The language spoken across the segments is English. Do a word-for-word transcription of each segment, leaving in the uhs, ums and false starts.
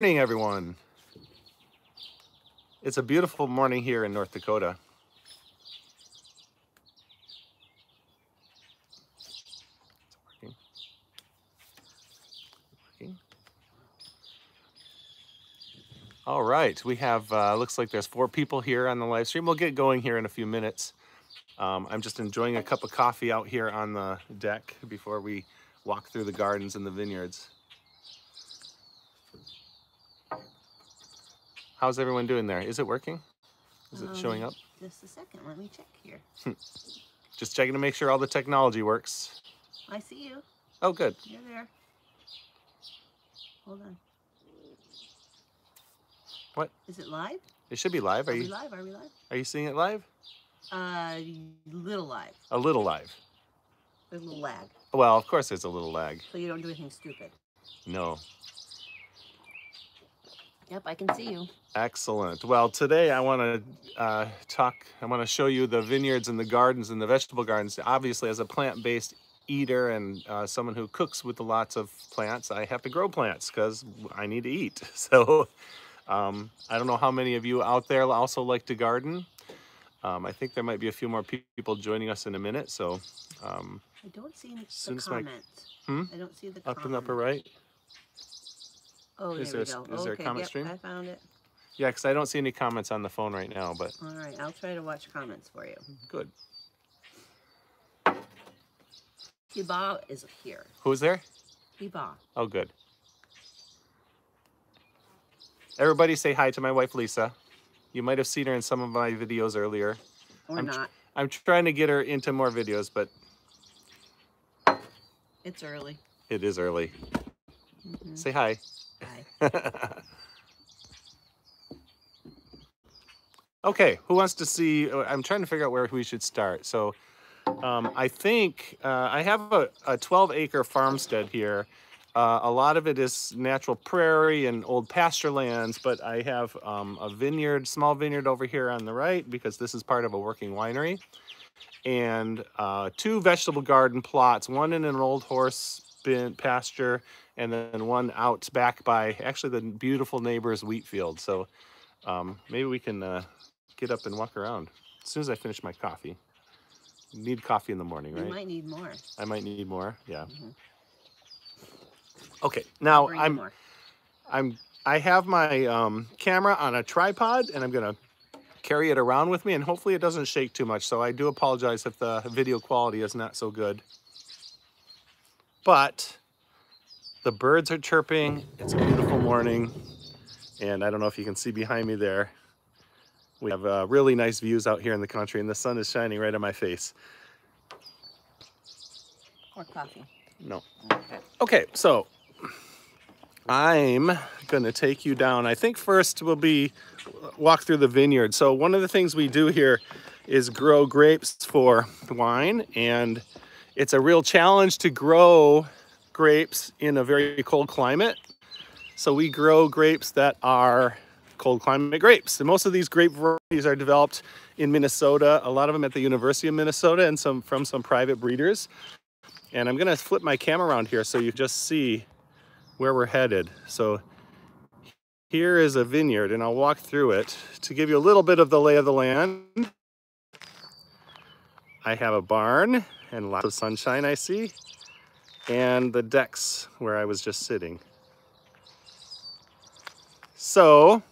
Good morning, everyone. It's a beautiful morning here in North Dakota. It's working. Working. All right, we have, uh, looks like there's four people here on the live stream. We'll get going here in a few minutes. Um, I'm just enjoying a cup of coffee out here on the deck before we walk through the gardens and the vineyards. How's everyone doing there? Is it working? Is it um, showing up? Just a second, let me check here. Just checking to make sure all the technology works. I see you. Oh, good. You're there. Hold on. What? Is it live? It should be live. Are, Are you we live? Are we live? Are you seeing it live? Uh, little live. A little live. A little lag. Well, of course there's a little lag. So you don't do anything stupid. No. Yep, I can see you. Excellent. Well, today I want to uh, talk, I want to show you the vineyards and the gardens and the vegetable gardens. Obviously, as a plant-based eater and uh, someone who cooks with lots of plants, I have to grow plants because I need to eat. So um, I don't know how many of you out there also like to garden. Um, I think there might be a few more people joining us in a minute. So um, I don't see any comments. My... Hmm? I don't see the up comment. In the upper right. Oh, is there, there we go. Is okay, there a comment yep, stream? I found it. Yeah, because I don't see any comments on the phone right now. But all right, I'll try to watch comments for you. Good. Hiba is here. Who's there? Hiba. Oh, good. Everybody say hi to my wife, Lisa. You might have seen her in some of my videos earlier. Or I'm not. I'm trying to get her into more videos, but... It's early. It is early. Mm-hmm. Say hi. Hi. Okay, who wants to see? I'm trying to figure out where we should start. So um, I think uh, I have a, a twelve acre farmstead here. Uh, a lot of it is natural prairie and old pasture lands, but I have um, a vineyard, small vineyard over here on the right, because this is part of a working winery. And uh, two vegetable garden plots, one in an old horse bin pasture, and then one out back by actually the beautiful neighbor's wheat field. So um, maybe we can uh, get up and walk around as soon as I finish my coffee. Need coffee in the morning, right? You might need more. I might need more, yeah. Mm-hmm. Okay, now I'm, more. I'm, I have my um, camera on a tripod, and I'm gonna carry it around with me, and hopefully it doesn't shake too much. So I do apologize if the video quality is not so good. But the birds are chirping. It's a beautiful morning. And I don't know if you can see behind me there. We have uh, really nice views out here in the country, and the sun is shining right on my face. Or coffee. No. Okay, okay, so I'm gonna take you down. I think first we'll be walk through the vineyard. So one of the things we do here is grow grapes for wine, and it's a real challenge to grow grapes in a very cold climate. So we grow grapes that are cold climate grapes. And most of these grape varieties are developed in Minnesota, a lot of them at the University of Minnesota, and some from some private breeders. And I'm gonna flip my camera around here so you just see where we're headed. So here is a vineyard, and I'll walk through it to give you a little bit of the lay of the land. I have a barn and lots of sunshine I see, and the decks where I was just sitting. So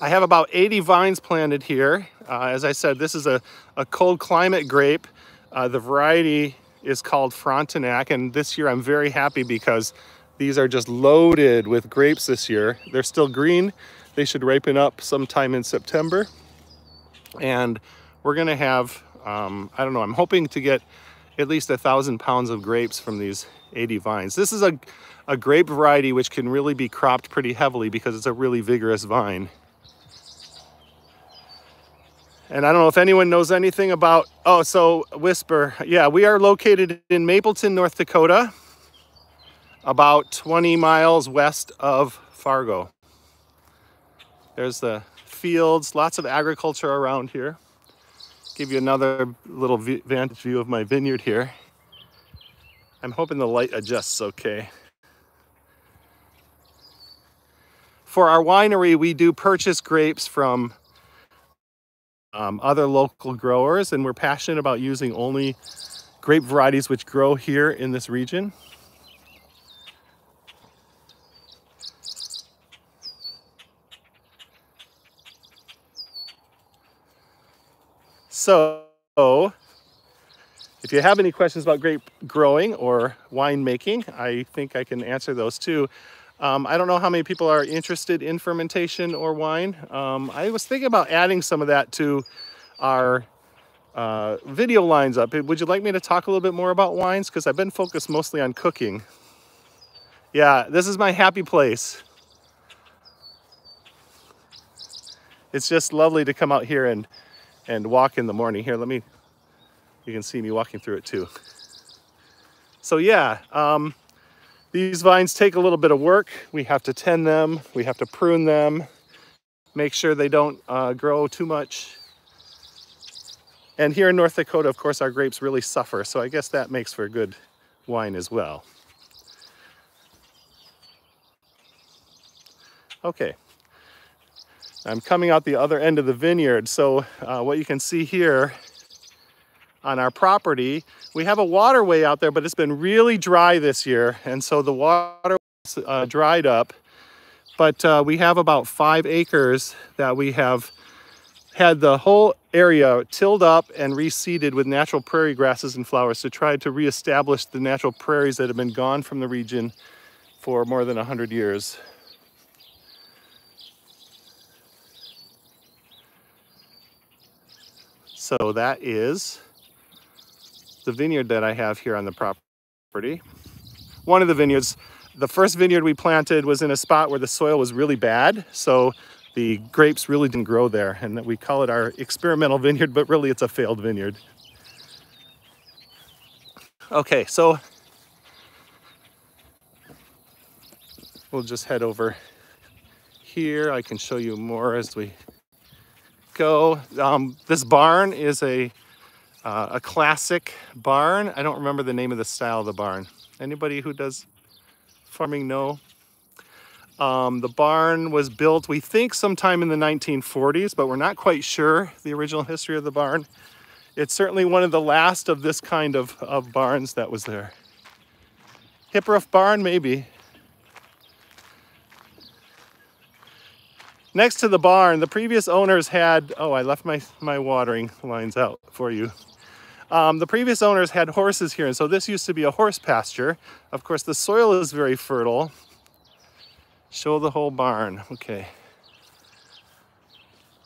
I have about eighty vines planted here. Uh, as I said, this is a, a cold climate grape. Uh, the variety is called Frontenac, and this year I'm very happy because these are just loaded with grapes this year. They're still green. They should ripen up sometime in September. And we're gonna have, um, I don't know, I'm hoping to get at least a thousand pounds of grapes from these eighty vines. This is a, a grape variety which can really be cropped pretty heavily because it's a really vigorous vine. And I don't know if anyone knows anything about, oh, so Whisper. Yeah, we are located in Mapleton, North Dakota, about twenty miles west of Fargo. There's the fields, lots of agriculture around here. Give you another little vantage view of my vineyard here. I'm hoping the light adjusts okay. For our winery, we do purchase grapes from um, other local growers, and we're passionate about using only grape varieties which grow here in this region. So, if you have any questions about grape growing or winemaking, I think I can answer those too. Um, I don't know how many people are interested in fermentation or wine. Um, I was thinking about adding some of that to our uh, video lines up. Would you like me to talk a little bit more about wines? Because I've been focused mostly on cooking. Yeah, this is my happy place. It's just lovely to come out here and, and walk in the morning. Here, let me... You can see me walking through it too. So yeah, um, these vines take a little bit of work. We have to tend them, we have to prune them, make sure they don't uh, grow too much. And here in North Dakota, of course, our grapes really suffer, so I guess that makes for good wine as well. Okay, I'm coming out the other end of the vineyard, so uh, what you can see here on our property, we have a waterway out there, but it's been really dry this year, and so the water uh, dried up. But uh, we have about five acres that we have had the whole area tilled up and reseeded with natural prairie grasses and flowers to try to reestablish the natural prairies that have been gone from the region for more than one hundred years. So that is the vineyard that I have here on the property. One of the vineyards, the first vineyard we planted was in a spot where the soil was really bad, so the grapes really didn't grow there, and we call it our experimental vineyard, but really it's a failed vineyard. Okay, so we'll just head over here. I can show you more as we go. Um, this barn is a Uh, a classic barn. I don't remember the name of the style of the barn. Anybody who does farming know? Um, the barn was built, we think, sometime in the nineteen forties, but we're not quite sure the original history of the barn. It's certainly one of the last of this kind of, of barns that was there. Hip roof barn, maybe. Next to the barn, the previous owners had, oh, I left my, my watering lines out for you. Um, the previous owners had horses here, and so this used to be a horse pasture. Of course, the soil is very fertile. Show the whole barn, okay.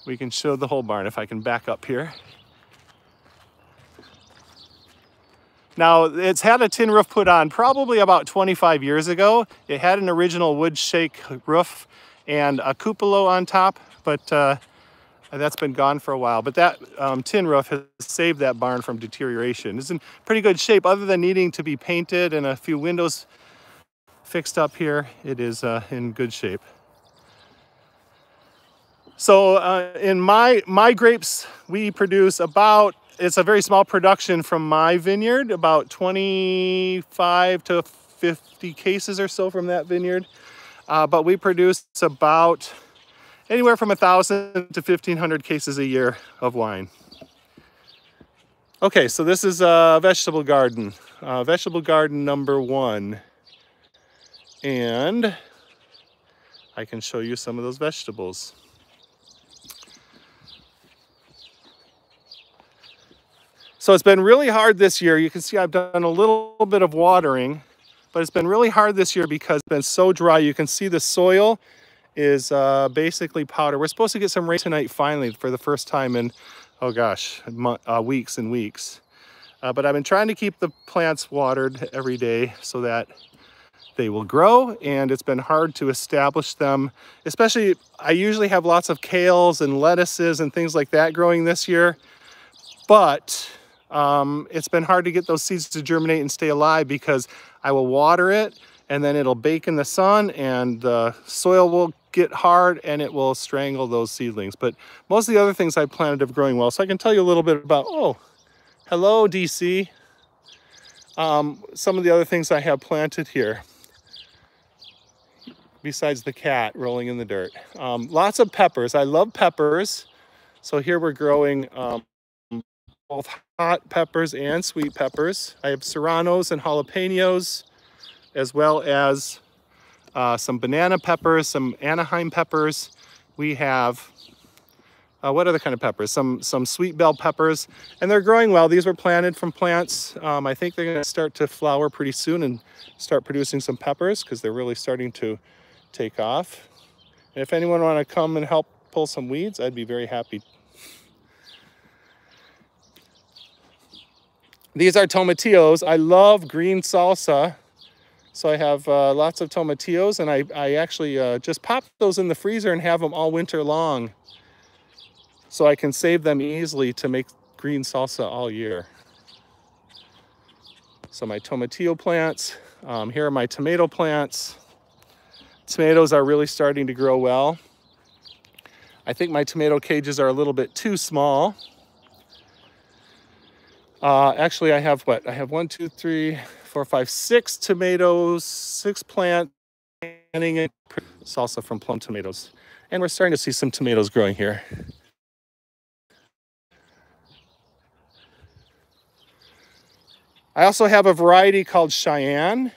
We can show the whole barn if I can back up here. Now, it's had a tin roof put on probably about twenty-five years ago. It had an original wood shake roof and a cupola on top, but uh, that's been gone for a while. But that um, tin roof has saved that barn from deterioration. It's in pretty good shape, other than needing to be painted and a few windows fixed up here. It is uh, in good shape. So uh, in my, my grapes, we produce about, it's a very small production from my vineyard, about twenty-five to fifty cases or so from that vineyard. Uh, but we produce about anywhere from one thousand to fifteen hundred cases a year of wine. Okay, so this is a vegetable garden. Uh, vegetable garden number one. And I can show you some of those vegetables. So it's been really hard this year. You can see I've done a little bit of watering, but it's been really hard this year because it's been so dry. You can see the soil is uh, basically powder. We're supposed to get some rain tonight finally for the first time in, oh gosh, uh, weeks and weeks. Uh, but I've been trying to keep the plants watered every day so that they will grow, and it's been hard to establish them. Especially, I usually have lots of kales and lettuces and things like that growing this year, but um, it's been hard to get those seeds to germinate and stay alive because I will water it, and then it'll bake in the sun, and the soil will get hard, and it will strangle those seedlings. But most of the other things I planted have growing well, so I can tell you a little bit about, oh, hello, D C. Um, some of the other things I have planted here, besides the cat rolling in the dirt. Um, lots of peppers. I love peppers. So here we're growing um, both hot peppers and sweet peppers. I have serranos and jalapenos, as well as uh, some banana peppers, some Anaheim peppers. We have, uh, what other kind of peppers? Some some sweet bell peppers, and they're growing well. These were planted from plants. Um, I think they're gonna start to flower pretty soon and start producing some peppers because they're really starting to take off. And if anyone wanna come and help pull some weeds, I'd be very happy. These are tomatillos. I love green salsa. So I have uh, lots of tomatillos, and I, I actually uh, just pop those in the freezer and have them all winter long. So I can save them easily to make green salsa all year. So my tomatillo plants, um, here are my tomato plants. Tomatoes are really starting to grow well. I think my tomato cages are a little bit too small. Uh, actually, I have what? I have one, two, three, four, five, six tomatoes, six plants, and salsa from plum tomatoes. And we're starting to see some tomatoes growing here. I also have a variety called Cheyenne.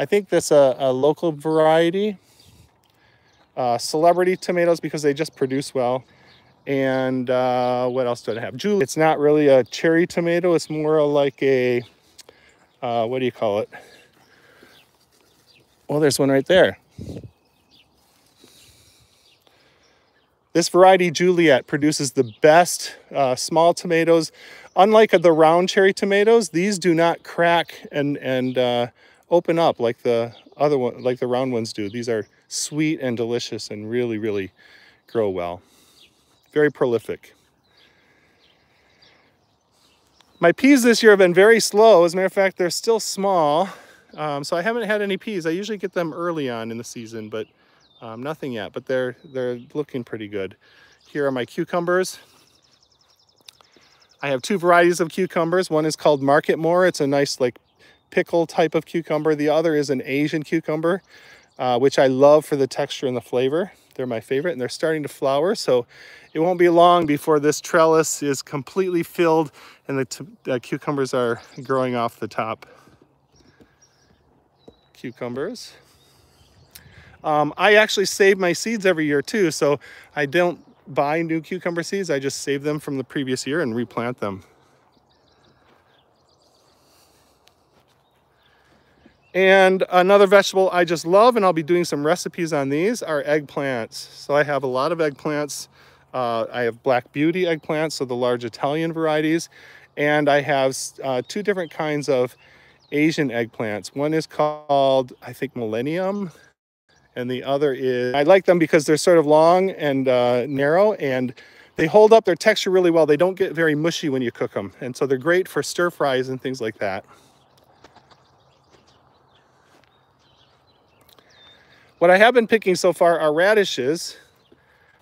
I think that's a, a local variety. Uh, celebrity tomatoes because they just produce well. And uh, what else do I have? Julie. It's not really a cherry tomato. It's more like a, uh, what do you call it? Well, there's one right there. This variety, Juliet, produces the best uh, small tomatoes. Unlike the round cherry tomatoes, these do not crack and, and uh, open up like the other one, like the round ones do. These are sweet and delicious and really, really grow well. Very prolific. My peas this year have been very slow. As a matter of fact, they're still small. Um, so I haven't had any peas. I usually get them early on in the season, but um, nothing yet. But they're, they're looking pretty good. Here are my cucumbers. I have two varieties of cucumbers. One is called Marketmore. It's a nice like pickle type of cucumber. The other is an Asian cucumber, uh, which I love for the texture and the flavor. They're my favorite, and they're starting to flower, so it won't be long before this trellis is completely filled and the t uh, cucumbers are growing off the top. Cucumbers. Um, I actually save my seeds every year too, so I don't buy new cucumber seeds. I just save them from the previous year and replant them. And another vegetable I just love, and I'll be doing some recipes on these, are eggplants. So I have a lot of eggplants. Uh, I have Black Beauty eggplants, so the large Italian varieties. And I have uh, two different kinds of Asian eggplants. One is called, I think, Millennium. And the other is, I like them because they're sort of long and uh, narrow, and they hold up their texture really well. They don't get very mushy when you cook them. And so they're great for stir fries and things like that. What I have been picking so far are radishes,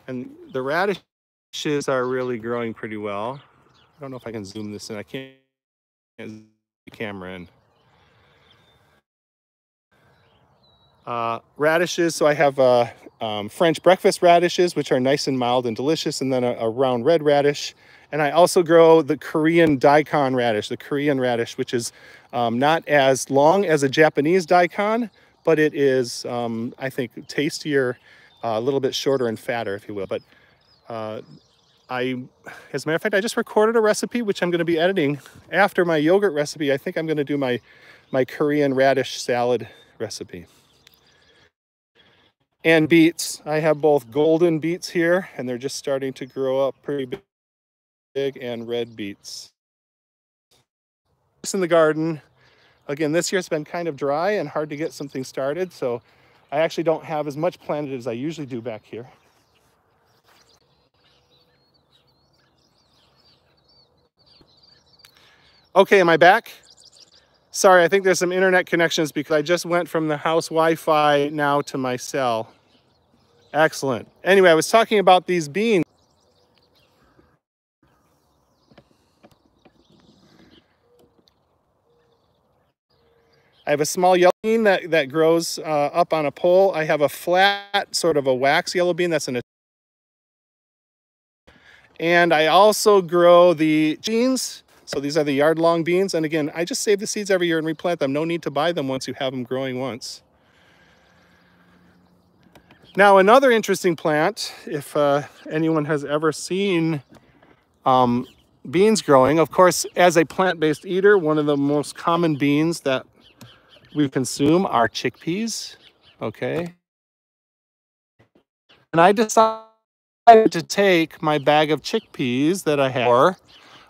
and the radishes are really growing pretty well. I don't know if I can zoom this in. I can't, can't zoom the camera in. Uh, radishes, so I have uh, um, French breakfast radishes, which are nice and mild and delicious, and then a, a round red radish. And I also grow the Korean daikon radish, the Korean radish, which is um, not as long as a Japanese daikon, but it is, um, I think, tastier, uh, a little bit shorter and fatter, if you will. But uh, I, as a matter of fact, I just recorded a recipe, which I'm gonna be editing. After my yogurt recipe, I think I'm gonna do my, my Korean radish salad recipe. And beets. I have both golden beets here, and they're just starting to grow up pretty big, and red beets. Just in the garden. Again, this year it's been kind of dry and hard to get something started, so I actually don't have as much planted as I usually do back here. Okay, am I back? Sorry, I think there's some internet connections because I just went from the house Wi-Fi now to my cell. Excellent. Anyway, I was talking about these beans. I have a small yellow bean that, that grows uh, up on a pole. I have a flat, sort of a wax yellow bean that's in a... And I also grow the beans. So these are the yard-long beans. And again, I just save the seeds every year and replant them. No need to buy them once you have them growing once. Now, another interesting plant, if uh, anyone has ever seen um, beans growing, of course, as a plant-based eater, one of the most common beans that we consume are chickpeas, okay? And I decided to take my bag of chickpeas that I had,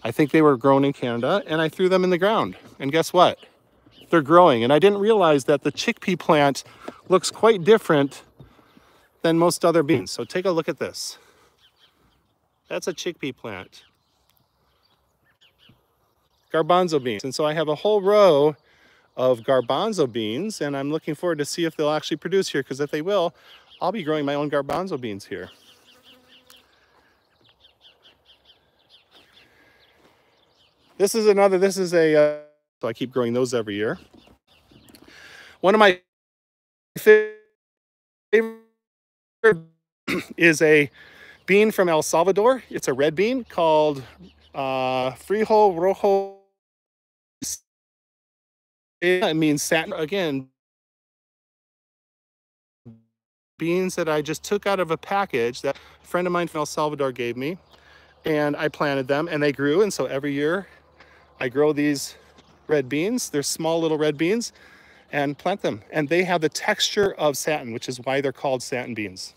I think they were grown in Canada, and I threw them in the ground. And guess what? They're growing. And I didn't realize that the chickpea plant looks quite different than most other beans. So take a look at this. That's a chickpea plant. Garbanzo beans. And so I have a whole row of garbanzo beans, and I'm looking forward to see if they'll actually produce here, because if they will, I'll be growing my own garbanzo beans here. This is another, this is a, uh, so I keep growing those every year. One of my favorite is a bean from El Salvador. It's a red bean called uh, frijol rojo. It means satin. Again, beans that I just took out of a package that a friend of mine from El Salvador gave me, and I planted them and they grew. And so every year I grow these red beans. They're small little red beans, and plant them. And they have the texture of satin, which is why they're called satin beans.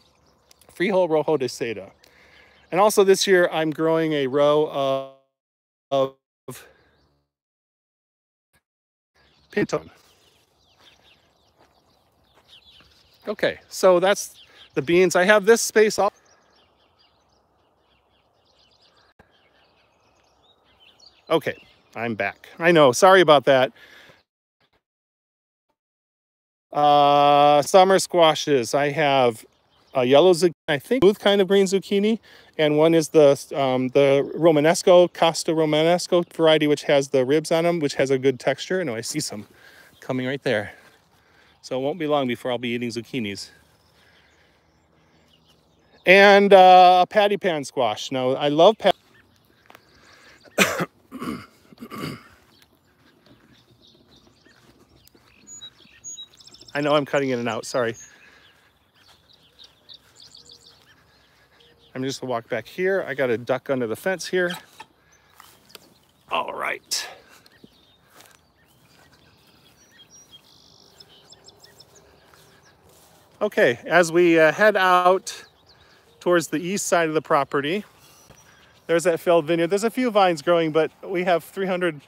Frijol rojo de seda. And also this year, I'm growing a row of, of pinton. Okay, so that's the beans. I have this space off. Okay, I'm back. I know, sorry about that. Uh, summer squashes. I have a yellow zucchini, I think, smooth kind of green zucchini, and one is the um, the Romanesco, Costa Romanesco variety, which has the ribs on them, which has a good texture. And I see some coming right there. So it won't be long before I'll be eating zucchinis. And uh, a patty pan squash. Now, I love patty. I know I'm cutting in and out, sorry. I'm just gonna walk back here. I got a duck under the fence here. All right. Okay, as we uh, head out towards the east side of the property, there's that filled vineyard. There's a few vines growing, but we have three hundred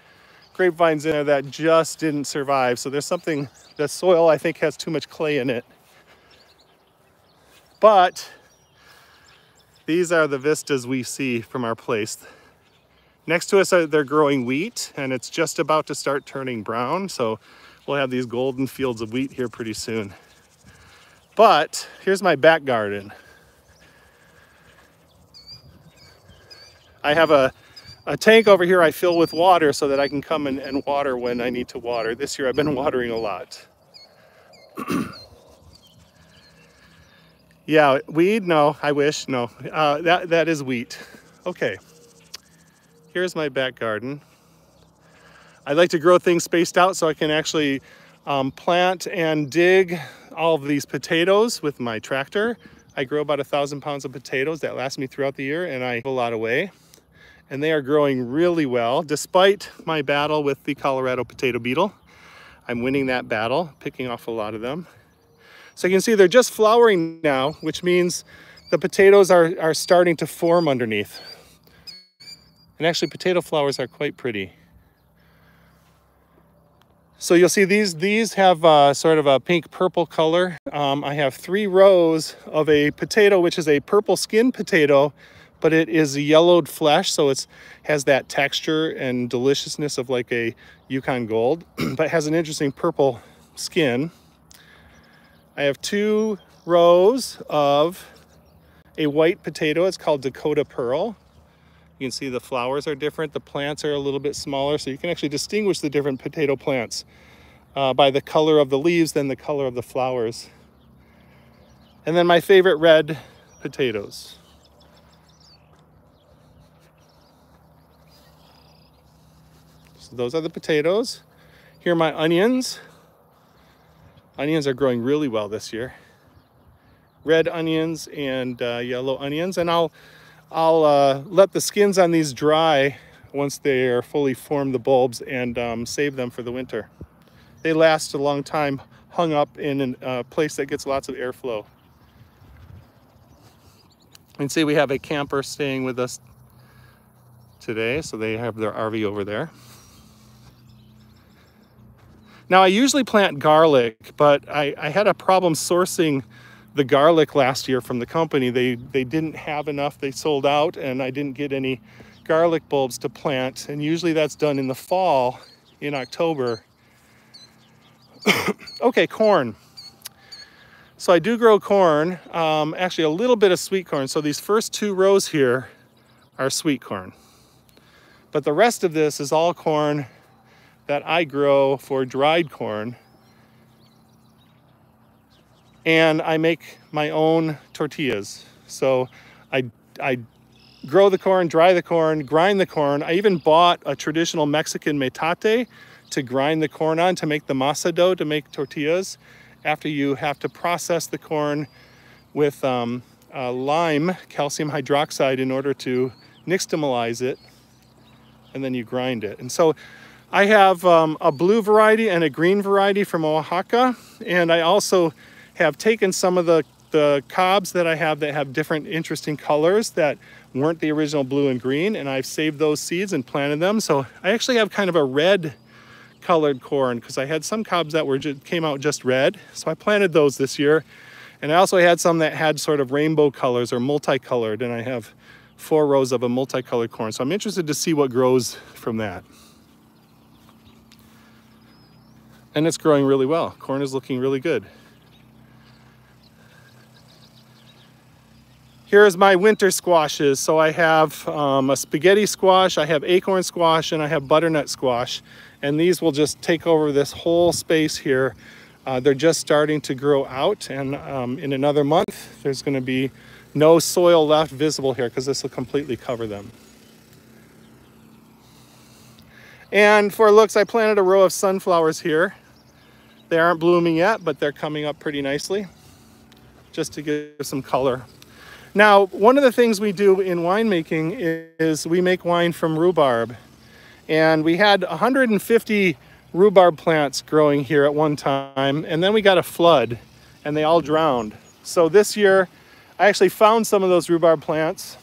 grapevines in there that just didn't survive. So there's something. The soil, I think, has too much clay in it. But these are the vistas we see from our place. Next to us, they're growing wheat, and it's just about to start turning brown. So we'll have these golden fields of wheat here pretty soon. But here's my back garden. I have a A tank over here I fill with water so that I can come and, and water when I need to water. This year I've been watering a lot. Yeah, weed? No, I wish. No, uh, that, that is wheat. Okay, here's my back garden. I like to grow things spaced out so I can actually um, plant and dig all of these potatoes with my tractor. I grow about a thousand pounds of potatoes that last me throughout the year, and I give a lot away. And they are growing really well. Despite my battle with the Colorado potato beetle, I'm winning that battle, picking off a lot of them. So you can see they're just flowering now, which means the potatoes are, are starting to form underneath. And actually potato flowers are quite pretty. So you'll see these, these have uh, sort of a pink purple color. Um, I have three rows of a potato, which is a purple skin potato, but it is yellowed flesh, so it has that texture and deliciousness of like a Yukon Gold, but it has an interesting purple skin. I have two rows of a white potato. It's called Dakota Pearl. You can see the flowers are different. The plants are a little bit smaller, so you can actually distinguish the different potato plants. uh, by the color of the leaves than the color of the flowers. And then my favorite, red potatoes. So those are the potatoes. Here are my onions. Onions are growing really well this year. Red onions and uh, yellow onions. And I'll, I'll uh, let the skins on these dry once they are fully formed, the bulbs, and um, save them for the winter. They last a long time hung up in a uh, place that gets lots of airflow. And see, we have a camper staying with us today, so they have their R V over there. Now, I usually plant garlic, but I, I had a problem sourcing the garlic last year from the company. They, they didn't have enough, they sold out, and I didn't get any garlic bulbs to plant. And usually that's done in the fall, in October. Okay, corn. So I do grow corn, um, actually a little bit of sweet corn. So these first two rows here are sweet corn. But the rest of this is all corn that I grow for dried corn. And I make my own tortillas. So I, I grow the corn, dry the corn, grind the corn. I even bought a traditional Mexican metate to grind the corn on to make the masa dough, to make tortillas. After you have to process the corn with um, uh, lime, calcium hydroxide, in order to nixtamalize it, and then you grind it. And so I have um, a blue variety and a green variety from Oaxaca, and I also have taken some of the, the cobs that I have that have different interesting colors that weren't the original blue and green, and I've saved those seeds and planted them. So I actually have kind of a red colored corn, because I had some cobs that were just, came out just red, so I planted those this year. And I also had some that had sort of rainbow colors or multicolored, and I have four rows of a multicolored corn, so I'm interested to see what grows from that. And it's growing really well. Corn is looking really good. Here's my winter squashes. So I have um, a spaghetti squash, I have acorn squash, and I have butternut squash. And these will just take over this whole space here. Uh, they're just starting to grow out, and um, in another month, there's gonna be no soil left visible here because this will completely cover them. And for looks, I planted a row of sunflowers here. They aren't blooming yet, but they're coming up pretty nicely, just to give some color. Now, one of the things we do in winemaking is we make wine from rhubarb. And we had one hundred fifty rhubarb plants growing here at one time, and then we got a flood and they all drowned. So this year, I actually found some of those rhubarb plants,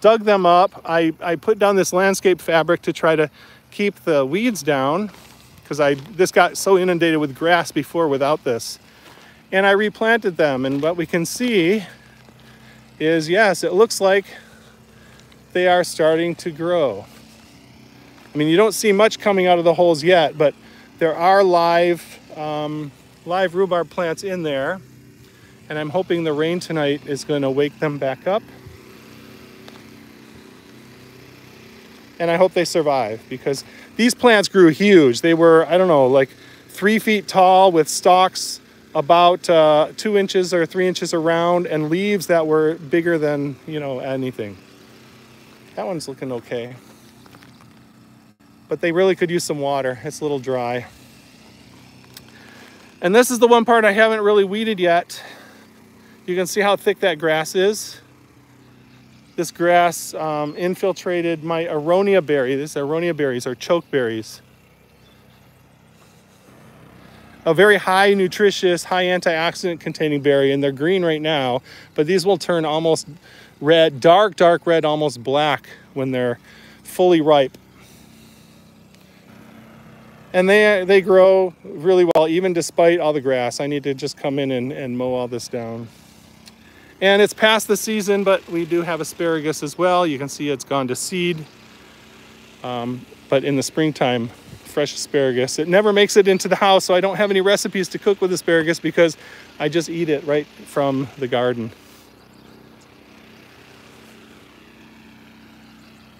dug them up. I, I put down this landscape fabric to try to keep the weeds down, because I this got so inundated with grass before without this. And I replanted them, and what we can see is, yes, it looks like they are starting to grow. I mean, you don't see much coming out of the holes yet, but there are live, um, live rhubarb plants in there, and I'm hoping the rain tonight is going to wake them back up. And I hope they survive, because these plants grew huge. They were, I don't know, like three feet tall with stalks about uh, two inches or three inches around, and leaves that were bigger than, you know, anything. That one's looking okay. But they really could use some water. It's a little dry. And this is the one part I haven't really weeded yet. You can see how thick that grass is. This grass um, infiltrated my Aronia berry. These Aronia berries are chokeberries. A very high nutritious, high antioxidant containing berry, and they're green right now, but these will turn almost red, dark, dark red, almost black when they're fully ripe. And they, they grow really well, even despite all the grass. I need to just come in and, and mow all this down. And it's past the season, but we do have asparagus as well. You can see it's gone to seed, um, but in the springtime, fresh asparagus. It never makes it into the house, so I don't have any recipes to cook with asparagus because I just eat it right from the garden.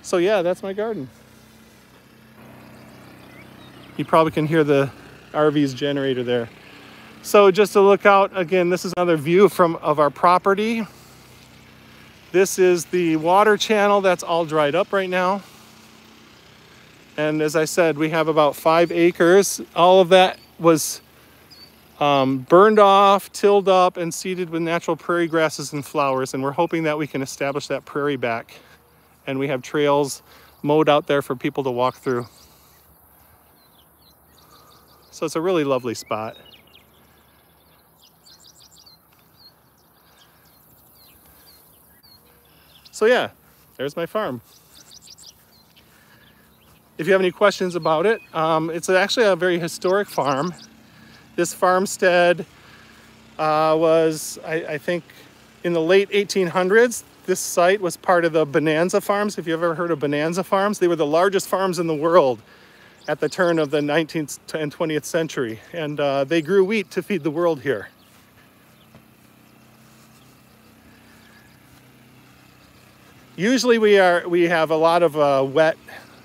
So yeah, that's my garden. You probably can hear the R V's generator there. So just to look out, again, this is another view from of our property. This is the water channel that's all dried up right now. And as I said, we have about five acres. All of that was um, burned off, tilled up, and seeded with natural prairie grasses and flowers. And we're hoping that we can establish that prairie back. And we have trails mowed out there for people to walk through. So it's a really lovely spot. So yeah, there's my farm. If you have any questions about it, um, it's actually a very historic farm. This farmstead uh, was, I, I think, in the late eighteen hundreds. This site was part of the Bonanza Farms. If you've ever heard of Bonanza Farms, they were the largest farms in the world at the turn of the nineteenth and twentieth century. And uh, they grew wheat to feed the world here. Usually we are we have a lot of uh, wet,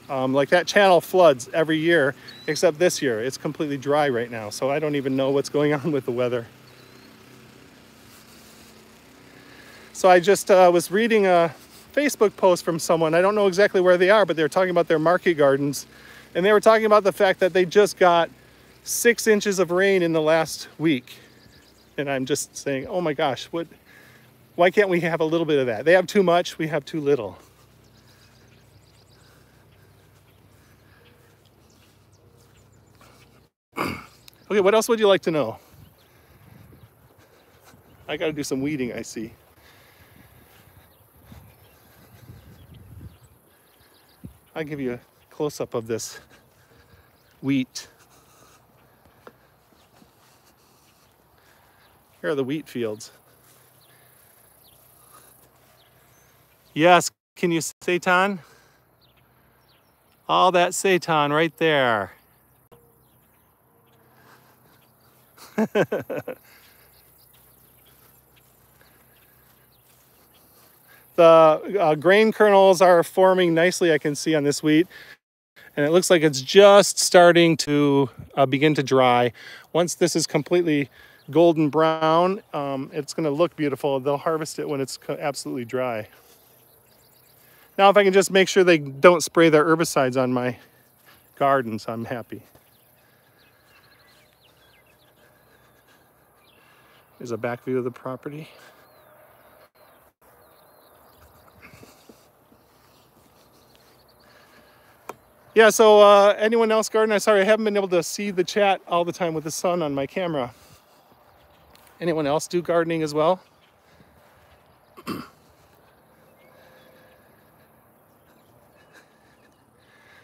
um, like that channel floods every year, except this year. It's completely dry right now, so I don't even know what's going on with the weather. So I just uh, was reading a Facebook post from someone. I don't know exactly where they are, but they were talking about their market gardens. And they were talking about the fact that they just got six inches of rain in the last week. And I'm just saying, oh my gosh, what... why can't we have a little bit of that? They have too much, we have too little. Okay, what else would you like to know? I gotta do some weeding, I see. I'll give you a close-up of this wheat. Here are the wheat fields. Yes, can you seitan? All that seitan right there. The uh, grain kernels are forming nicely, I can see on this wheat. And it looks like it's just starting to uh, begin to dry. Once this is completely golden brown, um, it's gonna look beautiful. They'll harvest it when it's absolutely dry. Now, if I can just make sure they don't spray their herbicides on my gardens, I'm happy. Here's a back view of the property. Yeah, so uh, anyone else garden? I'm sorry, I haven't been able to see the chat all the time with the sun on my camera. Anyone else do gardening as well?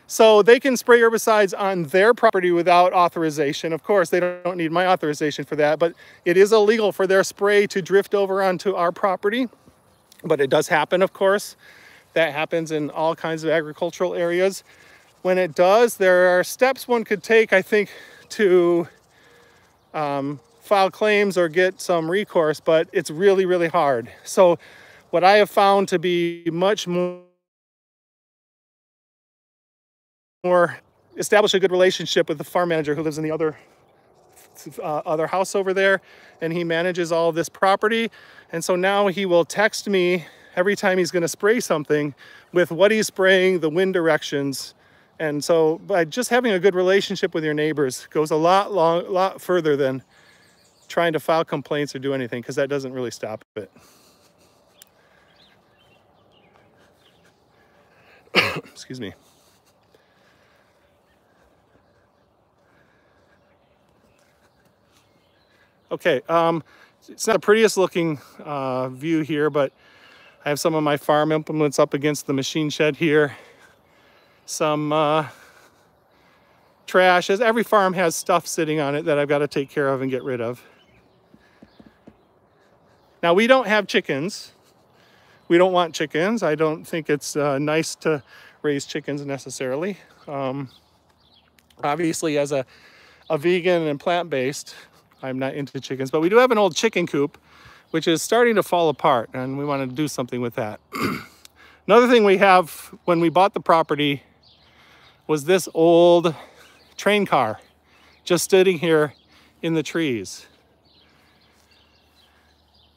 So they can spray herbicides on their property without authorization. Of course, they don't need my authorization for that, but it is illegal for their spray to drift over onto our property. But it does happen, of course. That happens in all kinds of agricultural areas. When it does, there are steps one could take, I think, to um, file claims or get some recourse, but it's really, really hard. So what I have found to be much more or establish a good relationship with the farm manager who lives in the other uh, other house over there, and he manages all of this property. And so now he will text me every time he's going to spray something with what he's spraying, the wind directions. And so by just having a good relationship with your neighbors goes a lot long, lot further than trying to file complaints or do anything, because that doesn't really stop it. Excuse me. Okay, um, it's not the prettiest looking uh, view here, but I have some of my farm implements up against the machine shed here. Some uh, trash, as every farm has stuff sitting on it that I've got to take care of and get rid of. Now, we don't have chickens. We don't want chickens. I don't think it's uh, nice to raise chickens necessarily. Um, obviously, as a, a vegan and plant-based, I'm not into chickens, but we do have an old chicken coop, which is starting to fall apart, and we want to do something with that. Another thing we have when we bought the property was this old train car. just sitting here in the trees.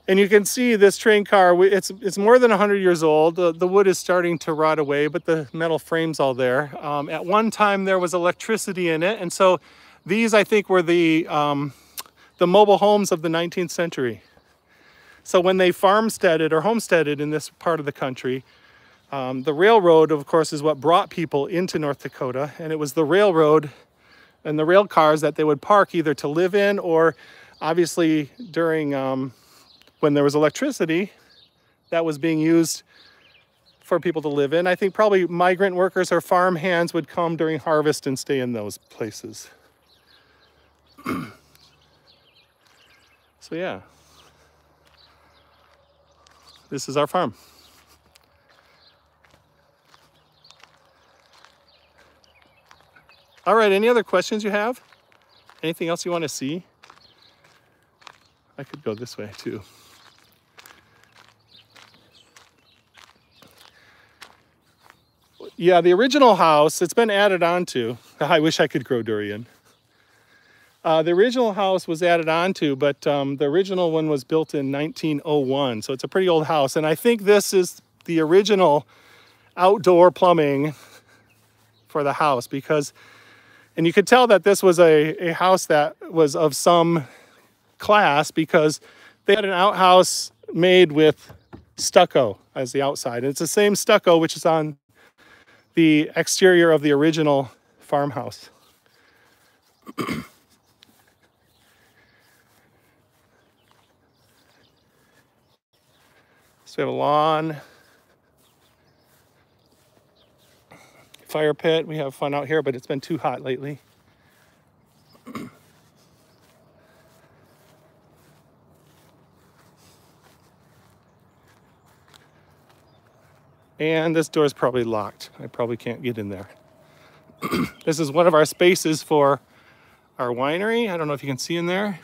And you can see this train car, it's, it's more than one hundred years old. The, the wood is starting to rot away, but the metal frame's all there. Um, at one time, there was electricity in it. And so these, I think, were the, um, the mobile homes of the nineteenth century. So when they farmsteaded or homesteaded in this part of the country, um, the railroad, of course, is what brought people into North Dakota. And it was the railroad and the rail cars that they would park either to live in or, obviously, during... Um, when there was electricity that was being used for people to live in. I think probably migrant workers or farm hands would come during harvest and stay in those places. So yeah, this is our farm. All right, any other questions you have? Anything else you want to see? I could go this way too. Yeah, the original house, it's been added onto. I wish I could grow durian. Uh, the original house was added onto, but um, the original one was built in nineteen oh one. So it's a pretty old house. And I think this is the original outdoor plumbing for the house because, and you could tell that this was a, a house that was of some class because they had an outhouse made with stucco as the outside. And it's the same stucco which is on the exterior of the original farmhouse. So we have a lawn, fire pit. We have fun out here, but it's been too hot lately. And this door is probably locked. I probably can't get in there. This is one of our spaces for our winery. I don't know if you can see in there.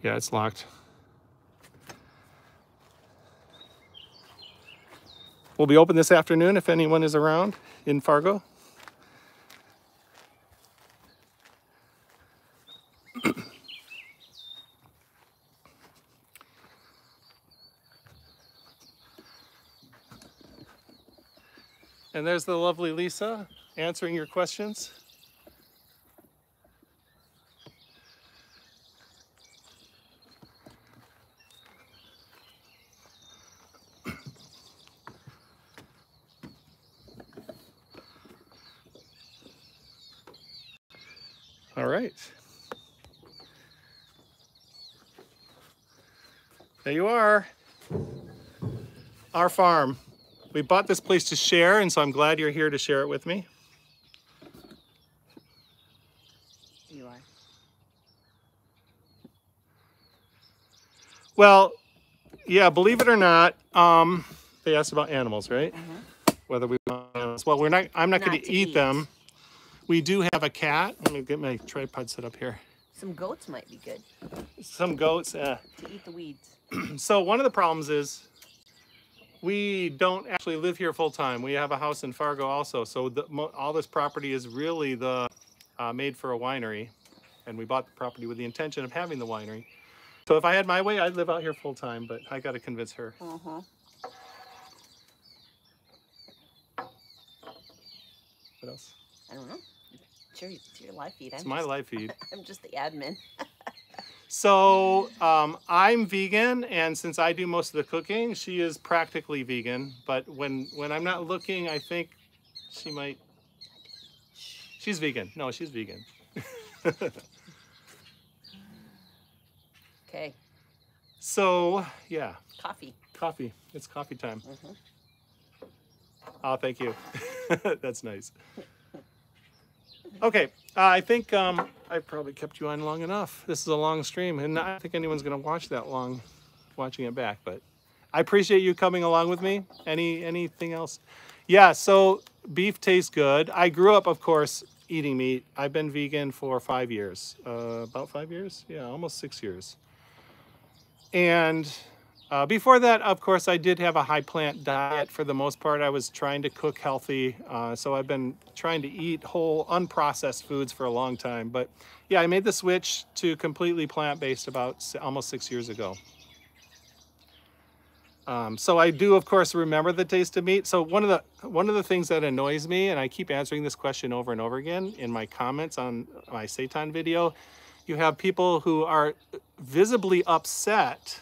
Yeah, it's locked. We'll be open this afternoon if anyone is around in Fargo. And there's the lovely Lisa answering your questions. All right. There you are, our farm. We bought this place to share, and so I'm glad you're here to share it with me. You are. Well, yeah, believe it or not, um, they asked about animals, right? Uh-huh. Whether we want animals. Well, we're not, I'm not, not going to eat, eat them. We do have a cat. Let me get my tripod set up here. Some goats might be good. Some goats, yeah. To eat the weeds. So one of the problems is, we don't actually live here full time. We have a house in Fargo also. So the, all this property is really the uh, made for a winery. And we bought the property with the intention of having the winery. So if I had my way, I'd live out here full time, but I got to convince her. Uh-huh. What else? I don't know. It's your, it's your live feed. I'm it's my just, live feed. I'm just the admin. So um, I'm vegan, and since I do most of the cooking, she is practically vegan. But when, when I'm not looking, I think she might... She's vegan. No, she's vegan. Okay. So, yeah. Coffee. Coffee. It's coffee time. Mm-hmm. Oh, thank you. That's nice. Okay, uh, I think um, I probably kept you on long enough. This is a long stream, and I don't think anyone's going to watch that long, watching it back. But I appreciate you coming along with me. Any anything else? Yeah. So beef tastes good. I grew up, of course, eating meat. I've been vegan for five years, uh, about five years. Yeah, almost six years. And Uh, before that, of course, I did have a high plant diet for the most part. I was trying to cook healthy, uh, so I've been trying to eat whole, unprocessed foods for a long time. But yeah, I made the switch to completely plant-based about almost six years ago. Um, so I do, of course, remember the taste of meat. So one of the one of the things that annoys me, and I keep answering this question over and over again in my comments on my seitan video, you have people who are visibly upset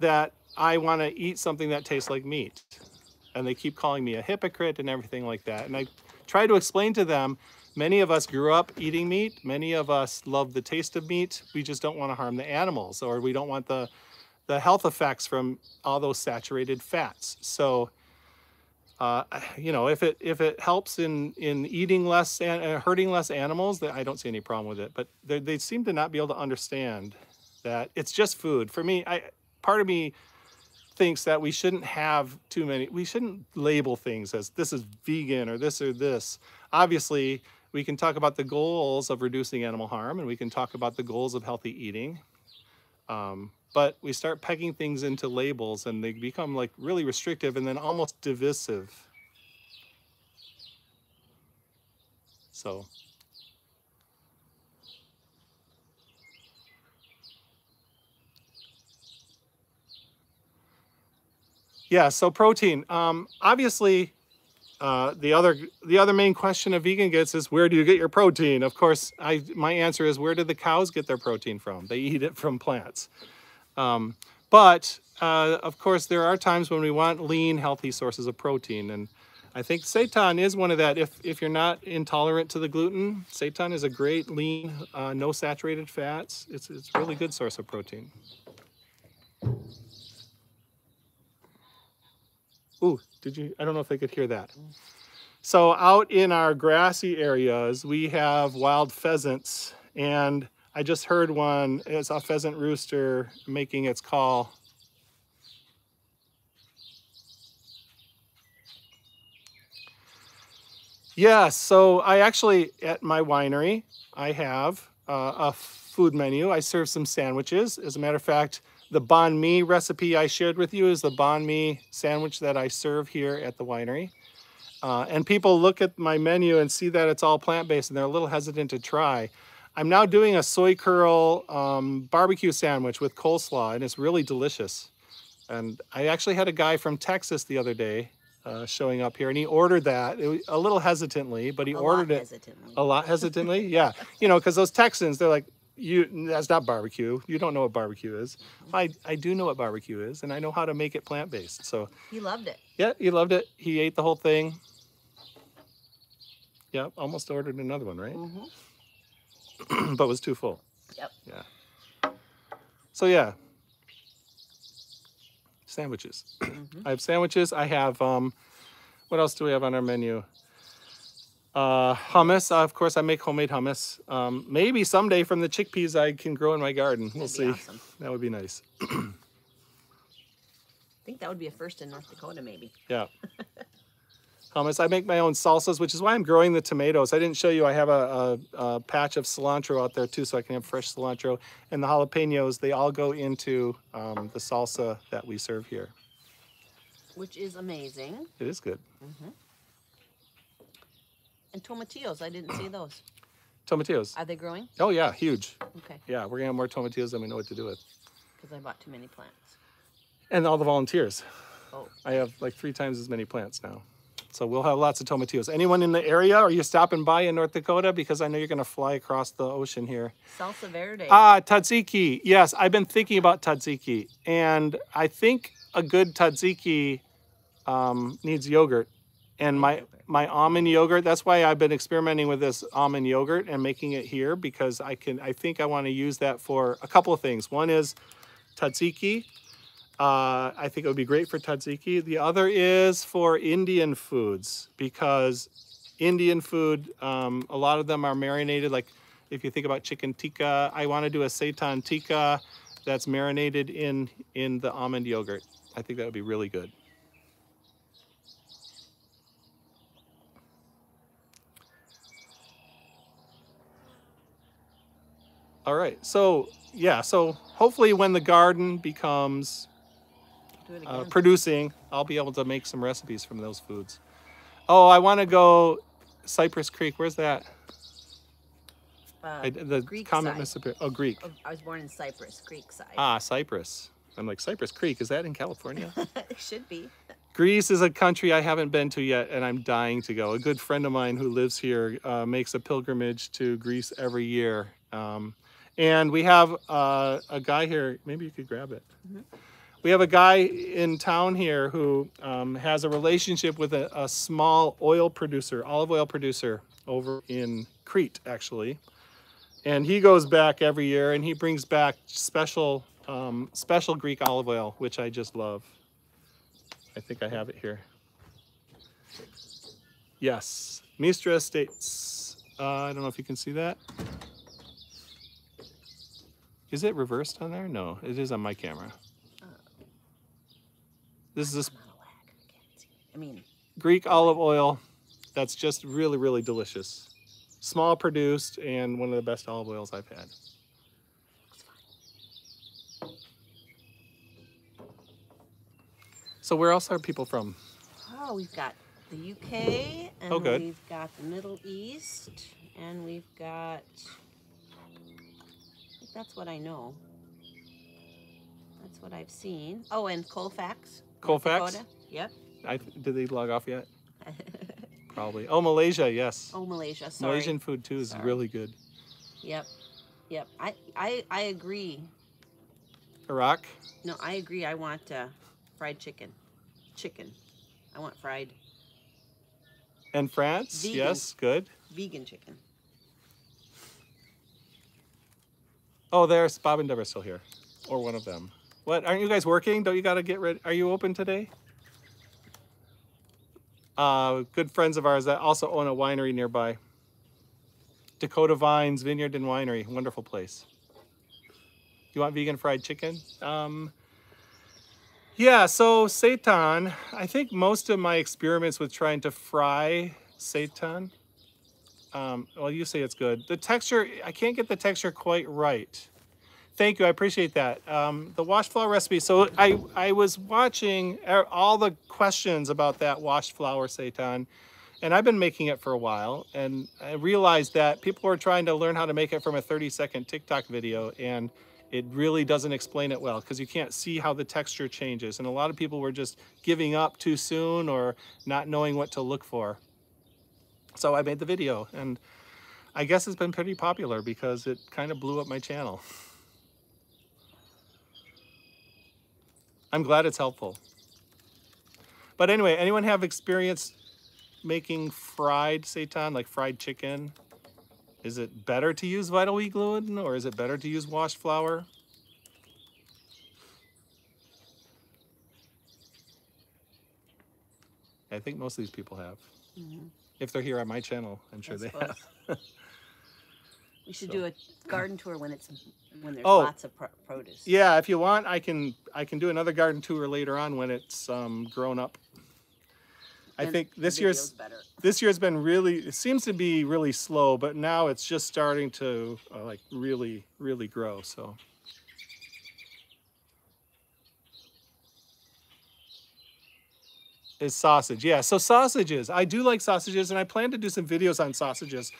that I want to eat something that tastes like meat, and they keep calling me a hypocrite and everything like that. And I try to explain to them, many of us grew up eating meat. Many of us love the taste of meat. We just don't want to harm the animals, or we don't want the, the health effects from all those saturated fats. So, uh, you know, if it, if it helps in, in eating less and uh, hurting less animals, I don't see any problem with it. But they seem to not be able to understand that it's just food. For me, I, part of me thinks that we shouldn't have too many, we shouldn't label things as this is vegan or this or this. Obviously, we can talk about the goals of reducing animal harm, and we can talk about the goals of healthy eating. Um, but we start pegging things into labels, and they become like really restrictive and then almost divisive. So. Yeah, so protein. Um, obviously, uh, the other the other main question a vegan gets is, where do you get your protein? Of course, I my answer is, where did the cows get their protein from? They eat it from plants. Um, but uh, of course, there are times when we want lean, healthy sources of protein, and I think seitan is one of that. If if you're not intolerant to the gluten, seitan is a great lean, uh, no saturated fats. It's it's a really good source of protein. Ooh, did you, I don't know if they could hear that. So out in our grassy areas, we have wild pheasants, and I just heard one, it's a pheasant rooster making its call. Yeah, so I actually, at my winery, I have uh, a food menu. I serve some sandwiches. As a matter of fact, the banh mi recipe I shared with you is the banh mi sandwich that I serve here at the winery. Uh, and people look at my menu and see that it's all plant-based, and they're a little hesitant to try. I'm now doing a soy curl um, barbecue sandwich with coleslaw, and it's really delicious. And I actually had a guy from Texas the other day uh, showing up here, and he ordered that it was a little hesitantly, but he a ordered it hesitantly. a lot hesitantly. Yeah, you know, because those Texans, they're like, You, that's not barbecue. You don't know what barbecue is. I, I do know what barbecue is, and I know how to make it plant-based. So he loved it. Yeah, he loved it. He ate the whole thing. Yeah, almost ordered another one, right? Mm-hmm. But was too full. Yep. Yeah. So yeah, sandwiches. Mm-hmm. I have sandwiches. I have, um, what else do we have on our menu? Uh, hummus, uh, of course, I make homemade hummus. Um, maybe someday from the chickpeas I can grow in my garden. We'll see. Awesome. That would be nice. I think that would be a first in North Dakota, maybe. Yeah. Hummus. I make my own salsas, which is why I'm growing the tomatoes. I didn't show you. I have a, a, a patch of cilantro out there, too, so I can have fresh cilantro. And the jalapenos, they all go into um, the salsa that we serve here. Which is amazing. It is good. Mm-hmm. And tomatillos, I didn't see those. Tomatillos. Are they growing? Oh yeah, huge. Okay. Yeah, we're gonna have more tomatillos than we know what to do with. Because I bought too many plants. And all the volunteers. Oh. I have like three times as many plants now. So we'll have lots of tomatillos. Anyone in the area, or you stopping by in North Dakota? Because I know you're gonna fly across the ocean here. Salsa verde. Ah, tzatziki. Yes, I've been thinking about tzatziki. And I think a good tzatziki um, needs yogurt. And my, my almond yogurt, that's why I've been experimenting with this almond yogurt and making it here, because I can, I think I want to use that for a couple of things. One is tzatziki. Uh, I think it would be great for tzatziki. The other is for Indian foods, because Indian food, um, a lot of them are marinated. Like if you think about chicken tikka, I want to do a seitan tikka that's marinated in, in the almond yogurt. I think that would be really good. All right, so yeah, so hopefully when the garden becomes uh, producing, I'll be able to make some recipes from those foods. Oh, I want to go Cypress Creek. Where's that? Uh, I, the Greek comment side. Misappeared. Oh, Greek. I was born in Cypress, Greek side. Ah, Cypress. I'm like, Cypress Creek, is that in California? It should be. Greece is a country I haven't been to yet, and I'm dying to go. A good friend of mine who lives here uh, makes a pilgrimage to Greece every year. Um, and we have uh, a guy here. Maybe you could grab it. Mm-hmm. We have a guy in town here who um, has a relationship with a, a small oil producer, olive oil producer over in Crete, actually. And he goes back every year, and he brings back special um, special Greek olive oil, which I just love. I think I have it here. Yes, Mistra Estates. Uh, I don't know if you can see that. Is it reversed on there? No, it is on my camera. Uh, this is I mean Greek olive oil. That's just really, really delicious. Small produced and one of the best olive oils I've had. So where else are people from? Oh, we've got the U K, and oh, we've got the Middle East, and we've got, I think that's what I know. That's what I've seen. Oh, and Colfax. Colfax? Dakota. Yep. I, did they log off yet? Probably. Oh, Malaysia, yes. Oh, Malaysia, sorry. Malaysian food, too, is sorry. really good. Yep. Yep. I, I, I agree. Iraq? No, I agree. I want... Uh, Fried chicken. Chicken. I want fried. And France? Vegan. Yes, good. Vegan chicken. Oh, there's Bob and Deborah still here. Or one of them. What? Aren't you guys working? Don't you got to get ready? Are you open today? Uh, good friends of ours that also own a winery nearby. Dakota Vines Vineyard and Winery. Wonderful place. You want vegan fried chicken? Um... Yeah, so seitan, I think most of my experiments with trying to fry seitan, um, well, you say it's good. The texture, I can't get the texture quite right. Thank you, I appreciate that. Um, the washed flour recipe, so I, I was watching all the questions about that washed flour seitan, and I've been making it for a while, and I realized that people were trying to learn how to make it from a thirty second TikTok video, and it really doesn't explain it well because you can't see how the texture changes. And a lot of people were just giving up too soon or not knowing what to look for. So I made the video, and I guess it's been pretty popular because it kind of blew up my channel. I'm glad it's helpful. But anyway, anyone have experience making fried seitan, like fried chicken? Is it better to use vital wheat gluten, or is it better to use washed flour? I think most of these people have. Mm-hmm. If they're here on my channel, I'm sure I they suppose. have. We should so. do a garden tour when it's when there's oh, lots of pr produce. Yeah, if you want, I can I can do another garden tour later on when it's um, grown up. I think this year's better. this year's been really, it seems to be really slow, but now it's just starting to uh, like really, really grow. So it's sausage. Yeah. So sausages, I do like sausages, and I plan to do some videos on sausages.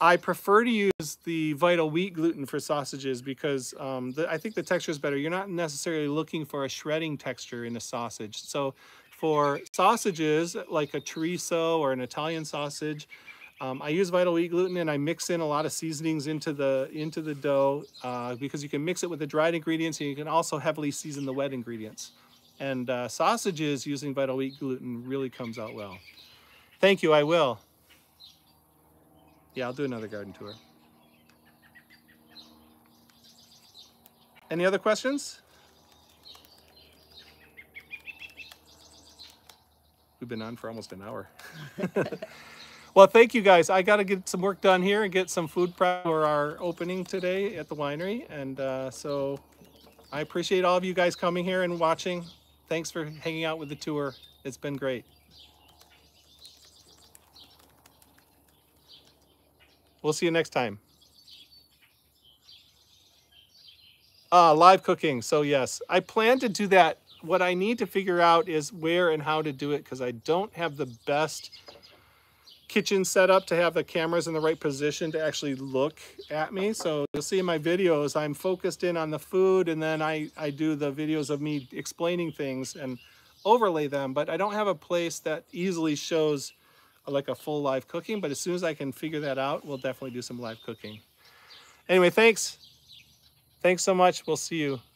I prefer to use the vital wheat gluten for sausages because um, the, I think the texture is better. You're not necessarily looking for a shredding texture in a sausage. So for sausages, like a chorizo or an Italian sausage, um, I use vital wheat gluten, and I mix in a lot of seasonings into the into the dough uh, because you can mix it with the dried ingredients, and you can also heavily season the wet ingredients. And uh, sausages using vital wheat gluten really comes out well. Thank you, I will. Yeah, I'll do another garden tour. Any other questions? We've been on for almost an hour. Well, thank you guys. I got to get some work done here and get some food prep for our opening today at the winery. And uh, so I appreciate all of you guys coming here and watching. Thanks for hanging out with the tour. It's been great. We'll see you next time. Uh, live cooking. So yes, I plan to do that what I need to figure out is where and how to do it, because I don't have the best kitchen set up to have the cameras in the right position to actually look at me. So you'll see in my videos, I'm focused in on the food, and then I, I do the videos of me explaining things and overlay them, but I don't have a place that easily shows like a full live cooking. But as soon as I can figure that out, we'll definitely do some live cooking. Anyway, thanks. Thanks so much. We'll see you.